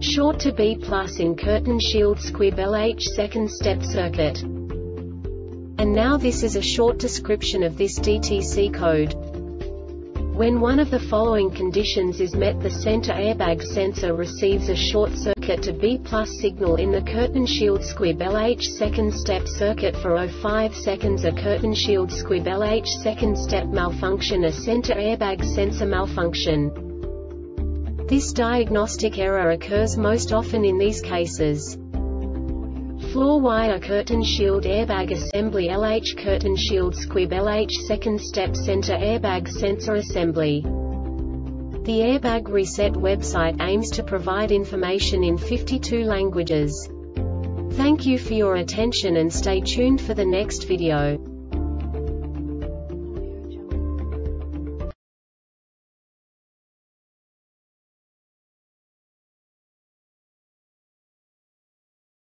short to B+ in Curtain Shield Squib LH second step circuit. And now this is a short description of this DTC code. When one of the following conditions is met, the center airbag sensor receives a short circuit to B+ signal in the Curtain Shield Squib LH second step circuit for 0.5 seconds. A Curtain Shield Squib LH second step malfunction, a center airbag sensor malfunction. This diagnostic error occurs most often in these cases: floor wire curtain shield airbag assembly LH curtain shield squib LH second step center airbag sensor assembly. The Airbag Reset website aims to provide information in 52 languages. Thank you for your attention and stay tuned for the next video.